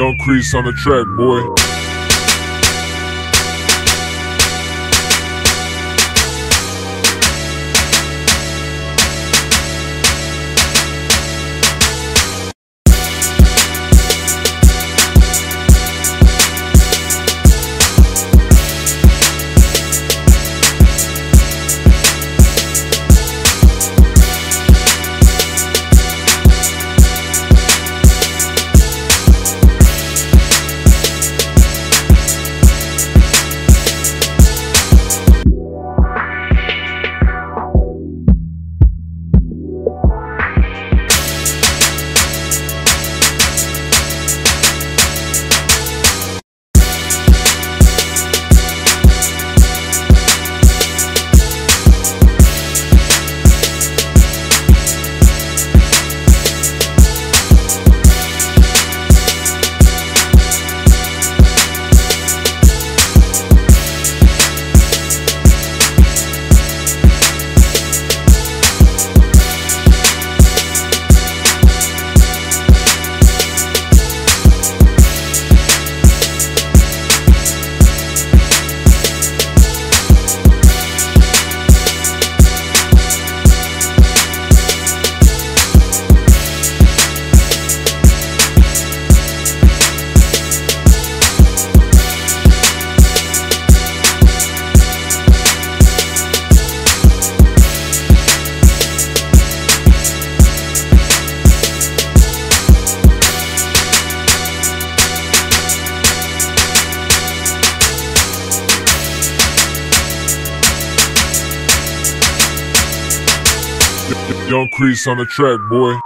YungKrees on the track, boy. YungKrees on the track, boy.